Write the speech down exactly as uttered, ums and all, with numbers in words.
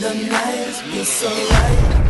the night, you're so right.